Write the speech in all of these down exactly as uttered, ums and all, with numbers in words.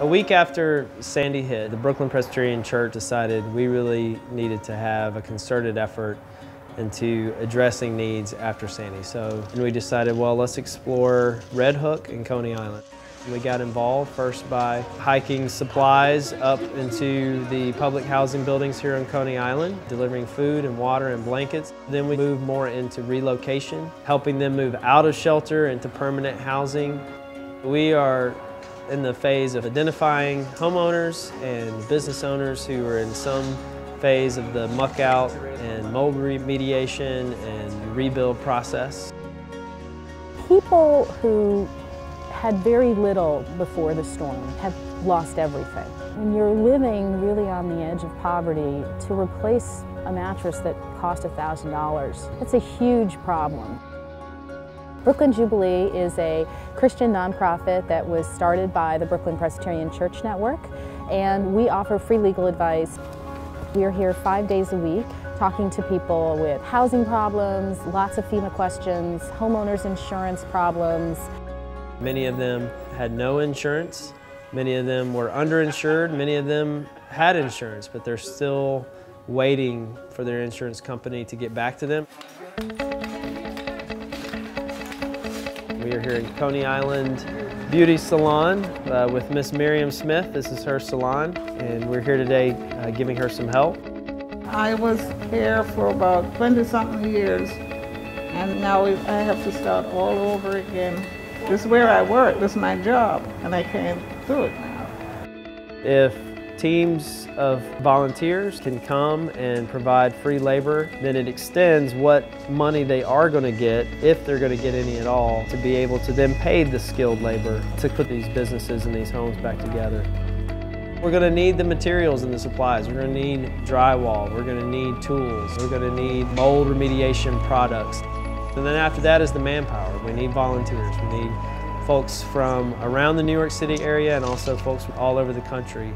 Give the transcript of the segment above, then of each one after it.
A week after Sandy hit, the Brooklyn Presbyterian Church decided we really needed to have a concerted effort into addressing needs after Sandy. So and we decided, well, let's explore Red Hook and Coney Island. We got involved first by hiking supplies up into the public housing buildings here on Coney Island, delivering food and water and blankets. Then we moved more into relocation, helping them move out of shelter into permanent housing. We are in the phase of identifying homeowners and business owners who are in some phase of the muck out and mold remediation and rebuild process. People who had very little before the storm have lost everything. When you're living really on the edge of poverty, to replace a mattress that cost a thousand dollars, that's a huge problem. Brooklyn Jubilee is a Christian nonprofit that was started by the Brooklyn Presbyterian Church Network, and we offer free legal advice. We are here five days a week, talking to people with housing problems, lots of FEMA questions, homeowners insurance problems. Many of them had no insurance, many of them were underinsured, many of them had insurance, but they're still waiting for their insurance company to get back to them. We are here in Coney Island Beauty Salon uh, with Miss Miriam Smith. This is her salon, and we're here today uh, giving her some help. I was here for about twenty something years, and now I have to start all over again. This is where I work, this is my job, and I can't do it now. If teams of volunteers can come and provide free labor, then it extends what money they are going to get, if they're going to get any at all, to be able to then pay the skilled labor to put these businesses and these homes back together. We're going to need the materials and the supplies. We're going to need drywall. We're going to need tools. We're going to need mold remediation products. And then after that is the manpower. We need volunteers. We need folks from around the New York City area and also folks from all over the country.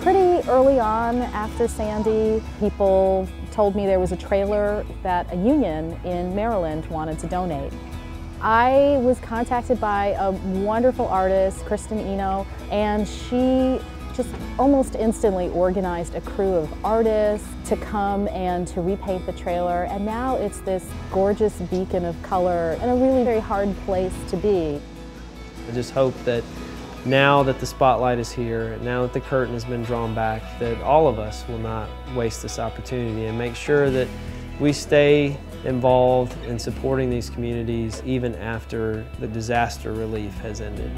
Pretty early on after Sandy, people told me there was a trailer that a union in Maryland wanted to donate. I was contacted by a wonderful artist, Kristen Eno, and she just almost instantly organized a crew of artists to come and to repaint the trailer, and now it's this gorgeous beacon of color and a really very hard place to be. I just hope that now that the spotlight is here, now that the curtain has been drawn back, that all of us will not waste this opportunity and make sure that we stay involved in supporting these communities even after the disaster relief has ended.